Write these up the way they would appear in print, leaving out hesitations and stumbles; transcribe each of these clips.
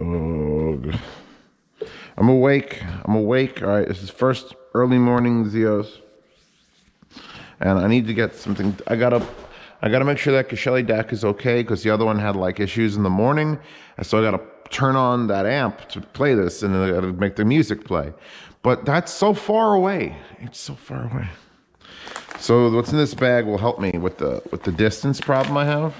Ugh. I'm awake. I'm awake. All right. This is first early morning Zios. And I need to get something. I gotta make sure that Kasheli DAC is okay, because the other one had like issues in the morning. And so I gotta turn on that amp to play this, and then I gotta make the music play. But that's so far away. It's so far away. So what's in this bag will help me with the distance problem I have.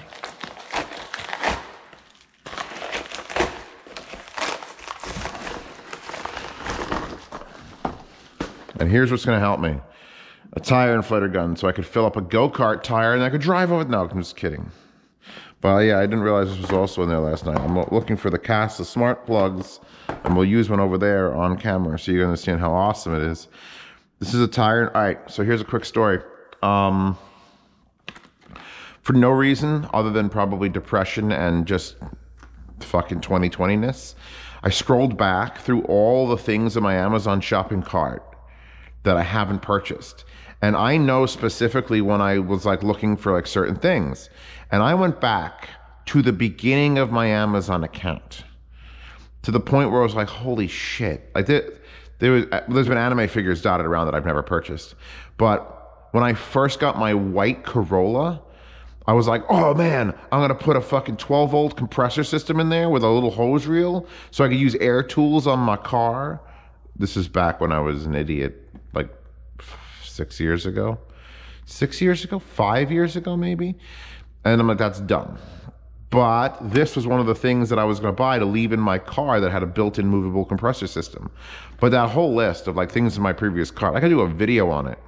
And here's what's gonna help me. A tire inflator gun, so I could fill up a go-kart tire and I could drive over. No, I'm just kidding. But yeah, I didn't realize this was also in there last night. I'm looking for the Casa smart plugs, and we'll use one over there on camera so you understand how awesome it is. This is a tire. All right, so here's a quick story. For no reason other than probably depression and just fucking 2020-ness, I scrolled back through all the things in my Amazon shopping cart that I haven't purchased. And I know specifically when I was like looking for like certain things, and I went back to the beginning of my Amazon account to the point where I was like, holy shit. Like there's been anime figures dotted around that I've never purchased. But when I first got my white Corolla, I was like, oh man, I'm gonna put a fucking 12-volt compressor system in there with a little hose reel so I could use air tools on my car. This is back when I was an idiot. Like 6 years ago, 5 years ago, maybe. And I'm like, that's dumb. But this was one of the things that I was going to buy to leave in my car that had a built-in movable compressor system. But that whole list of like things in my previous car, I could do a video on it.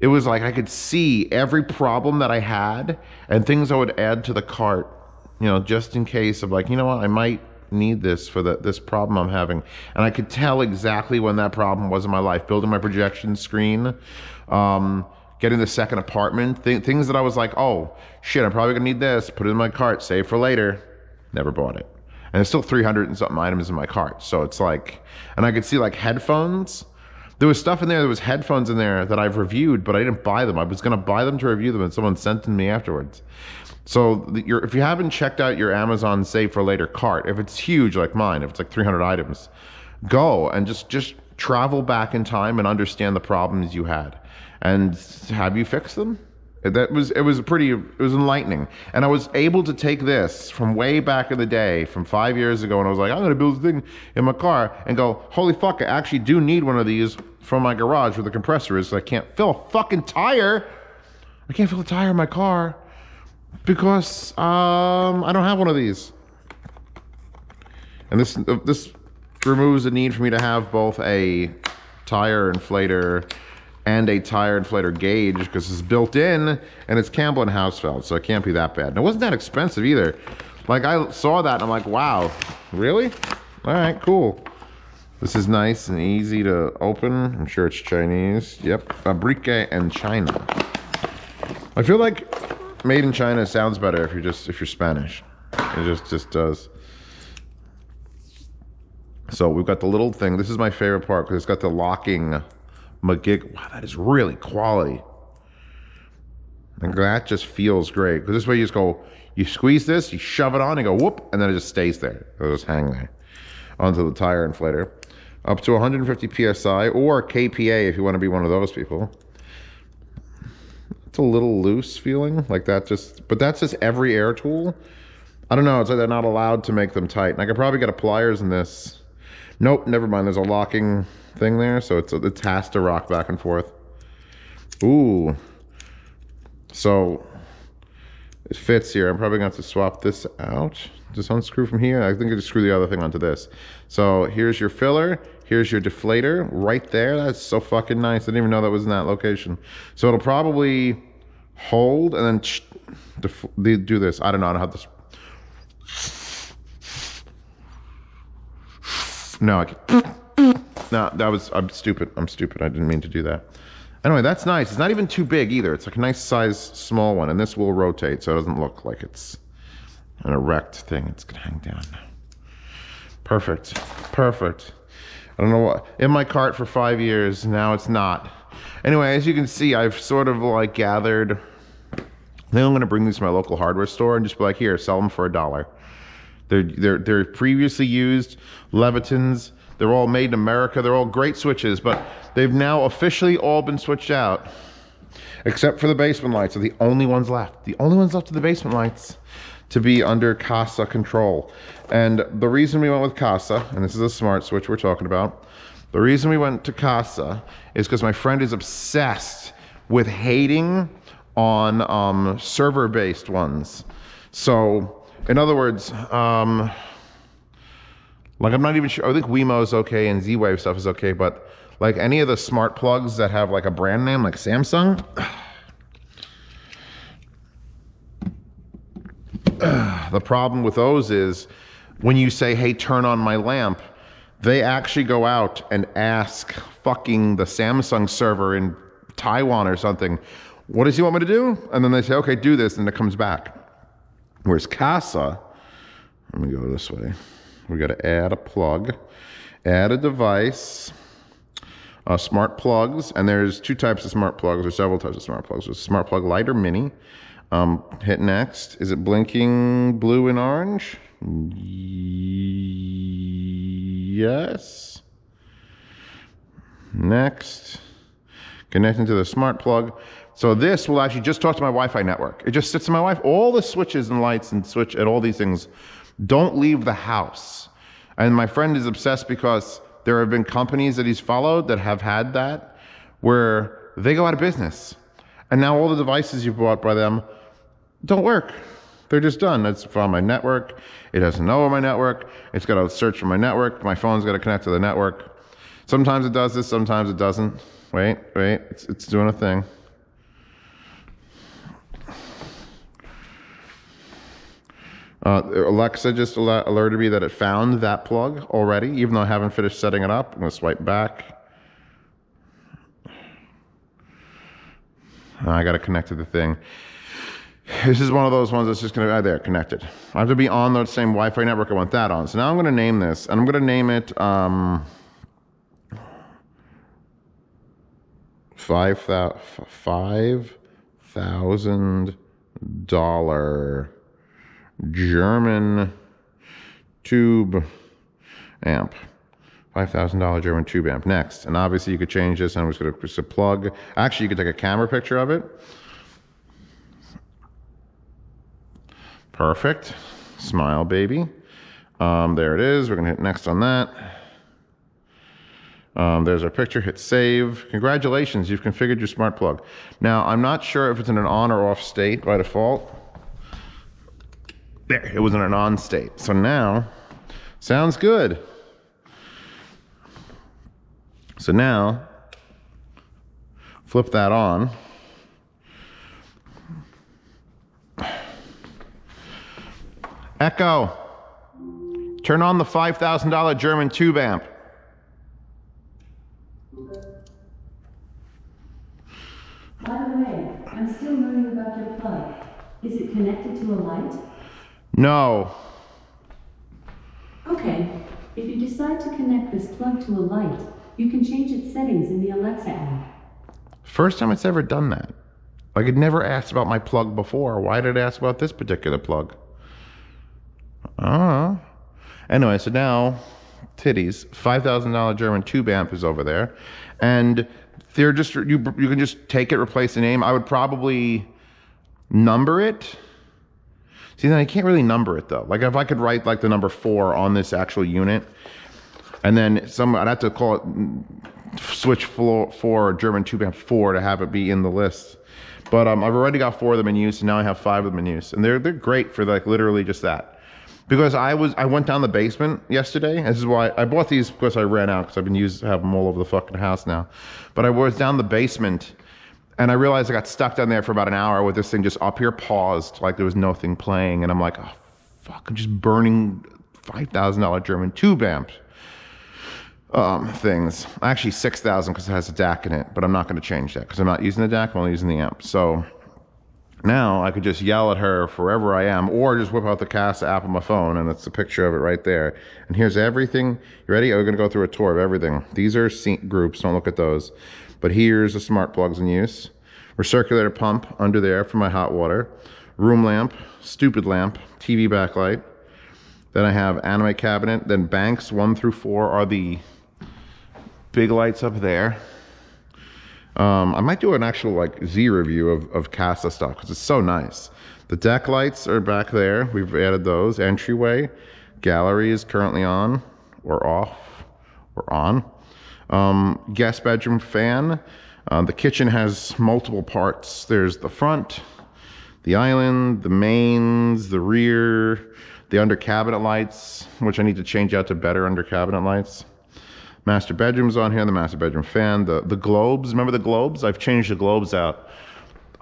It was like, I could see every problem that I had and things I would add to the cart, you know, just in case of like, you know what, I might need this for this problem I'm having. And I could tell exactly when that problem was in my life, building my projection screen, getting the second apartment, things that I was like, oh shit, I'm probably gonna need this, put it in my cart, save for later, never bought it. And there's still 300 and something items in my cart. So it's like, and I could see like headphones. There was stuff in there, there was headphones in there that I've reviewed, but I didn't buy them. I was gonna buy them to review them, and someone sent them to me afterwards. So if you haven't checked out your Amazon Save for Later cart, if it's huge like mine, if it's like 300 items, go and just travel back in time and understand the problems you had. And have you fixed them? It was enlightening. And I was able to take this from way back in the day, from 5 years ago, and I was like, I'm gonna build this thing in my car, and go, holy fuck, I actually do need one of these from my garage where the compressor is, so I can't fill a fucking tire. I can't fill a tire in my car. Because I don't have one of these, and this removes the need for me to have both a tire inflator and a tire inflator gauge, because it's built in and it's Campbell and Hausfeld, so it can't be that bad. And it wasn't that expensive either. Like I saw that and I'm like, wow, really? All right, cool. This is nice and easy to open. I'm sure it's Chinese. Yep, Fabrique in China. I feel like made in China sounds better if you're Spanish. It just does. So we've got the little thing. This is my favorite part because it's got the locking magig. Wow, that is really quality. And that just feels great. Because this way you just go, you squeeze this, you shove it on, and go whoop, and then it just stays there. It'll just hang there onto the tire inflator. Up to 150 PSI or KPA if you want to be one of those people. It's a little loose feeling like that, but that's just every air tool. I don't know, it's like they're not allowed to make them tight. And I could probably get a pliers in this. Nope, never mind, there's a locking thing there, so it has to rock back and forth. Ooh, so it fits here. I'm probably gonna have to swap this out, just unscrew from here. I think I just screw the other thing onto this. So here's your filler, here's your deflator right there. That's so fucking nice. I didn't even know that was in that location. So it'll probably hold and then do this. I don't know. I don't have this. No, I can't. No, that was, I'm stupid. I'm stupid. I didn't mean to do that. Anyway, that's nice. It's not even too big either. It's like a nice size, small one. And this will rotate so it doesn't look like it's an erect thing. It's gonna hang down. Perfect. Perfect. I don't know what, in my cart for 5 years, now it's not. Anyway, as you can see, I've sort of like gathered, I think I'm gonna bring these to my local hardware store and just be like, here, sell them for $1. They're previously used Levitons. They're all made in America. They're all great switches, but they've now officially all been switched out, except for the basement lights are the only ones left. The only ones left are the basement lights to be under Casa control. And the reason we went with Casa, and this is a smart switch we're talking about, the reason we went to Casa is because my friend is obsessed with hating on server-based ones. So, in other words, like I'm not even sure, I think Wemo's okay and Z-Wave stuff is okay, but like any of the smart plugs that have like a brand name like Samsung, the problem with those is when you say, hey, turn on my lamp, they actually go out and ask fucking the Samsung server in Taiwan or something, what does he want me to do? And then they say, okay, do this, and it comes back. Whereas Casa, let me go this way. We gotta add a plug, add a device, smart plugs, and there's two types of smart plugs, or several types of smart plugs. There's a smart plug light or mini. Hit next. Is it blinking blue and orange? Yes. Next. Connecting to the smart plug. So this will actually just talk to my Wi-Fi network. It just sits in my Wi-Fi. All the switches and lights and switch and all these things don't leave the house. And my friend is obsessed because there have been companies that he's followed that have had that where they go out of business. And now all the devices you bought by them don't work. They're just done. That's from my network. It doesn't know my network. It's got to search for my network. My phone's got to connect to the network. Sometimes it does this, sometimes it doesn't. Wait, wait, it's doing a thing. Alexa just alerted me that it found that plug already, even though I haven't finished setting it up. I'm going to swipe back. I got to connect to the thing. This is one of those ones that's just going to, there, connected. I have to be on the same Wi-Fi network I want that on. So now I'm going to name this, and I'm going to name it 5,000 German tube amp. $5,000 German tube amp. Next. And obviously you could change this, and I'm just going to push a plug. Actually, you could take a camera picture of it. Perfect. Smile, baby. There it is. We're going to hit next on that. There's our picture. Hit save. Congratulations. You've configured your smart plug. Now, I'm not sure if it's in an on or off state by default. There, it was in an on state. So now, sounds good. So now, flip that on. Echo, turn on the $5,000 German tube amp. By the way, I'm still learning about your plug. Is it connected to a light? No. Okay, if you decide to connect this plug to a light, you can change its settings in the Alexa app. First time it's ever done that. Like, it never asked about my plug before. Why did it ask about this particular plug? Anyway, so now, titties, $5,000 German tube amp is over there. And they're just, you can just take it, replace the name. I would probably number it. See, then I can't really number it though. Like, if I could write like the number 4 on this actual unit, and then some, I'd have to call it switch 4 or German tube amp 4 to have it be in the list. But I've already got 4 of them in use, and now I have 5 of them in use, and they're great for like literally just that. Because I went down the basement yesterday. This is why I bought these, because I ran out, because I've been used to have them all over the fucking house now. But I was down the basement. And I realized I got stuck down there for about an hour with this thing just up here paused, like there was nothing playing. And I'm like, oh, fuck, I'm just burning $5,000 German tube amp things. Actually, $6,000 because it has a DAC in it, but I'm not going to change that because I'm not using the DAC, I'm only using the amp. So now I could just yell at her wherever I am, or just whip out the Casa app on my phone, and it's a picture of it right there. And here's everything. You ready? We're going to go through a tour of everything. These are groups, don't look at those. But here's the smart plugs in use. Recirculator pump under there for my hot water. Room lamp, stupid lamp, TV backlight, Then I have anime cabinet, then banks 1 through 4 are the big lights up there. I might do an actual like Z review of Casa stuff because it's so nice. The deck lights are back there. We've added those. Entryway, gallery is currently on or off or on. Guest bedroom fan. The kitchen has multiple parts. There's the front, the island, the mains, the rear, the under cabinet lights, which I need to change out to better under cabinet lights. Master bedroom's on here, the master bedroom fan, the globes. Remember the globes? I've changed the globes out.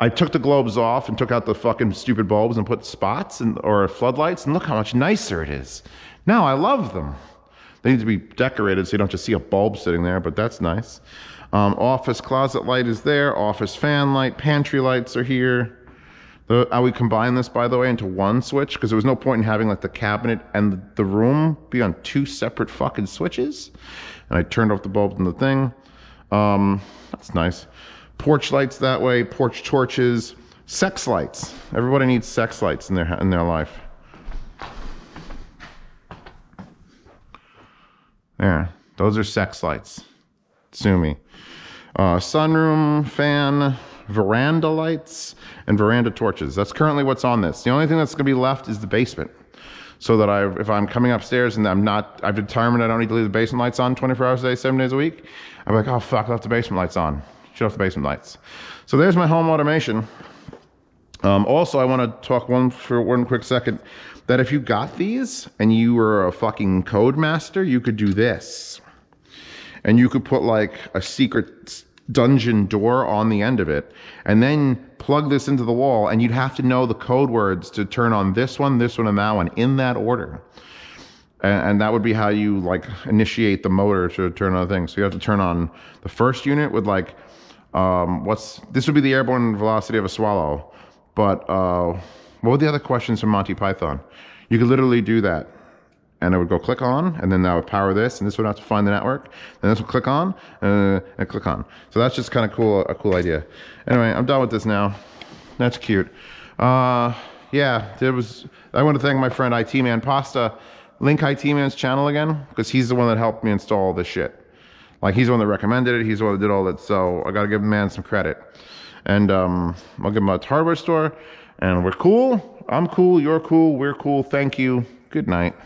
I took the globes off and took out the fucking stupid bulbs and put spots and or floodlights, and look how much nicer it is. Now I love them. They need to be decorated so you don't just see a bulb sitting there, but that's nice. Office closet light is there, office fan light, pantry lights are here. I would combine this, by the way, into one switch because there was no point in having like the cabinet and the room be on two separate fucking switches. And I turned off the bulbs in the thing. That's nice. Porch lights that way, porch torches, sex lights. Everybody needs sex lights in their life. There, those are sex lights. Sue me. Sunroom fan. Veranda lights and veranda torches. That's currently what's on this. The only thing that's going to be left is the basement. So that if I'm coming upstairs and I've determined I don't need to leave the basement lights on 24 hours a day, 7 days a week, I'm like, oh fuck, I left the basement lights on. Shut off the basement lights. So there's my home automation. Also, I want to talk for one quick second that if you got these and you were a fucking code master, you could do this. And you could put like a secret dungeon door on the end of it and then plug this into the wall, and you'd have to know the code words to turn on this one, and that one in that order, and that would be how you like initiate the motor to turn on things. So you have to turn on the first unit with like this would be the airborne velocity of a swallow, but what were the other questions from Monty Python? You could literally do that. And I would go click on, and then I would power this, and this would have to find the network. And this would click on, and click on. So that's just kind of cool, a cool idea. Anyway, I'm done with this now. That's cute. Yeah, I want to thank my friend ITManPasta. Link ITMan's channel again, because he's the one that helped me install all this shit. Like, he's the one that recommended it. He's the one that did all that. So I got to give the man some credit. And I'll give him a hardware store. And we're cool. I'm cool. You're cool. We're cool. Thank you. Good night.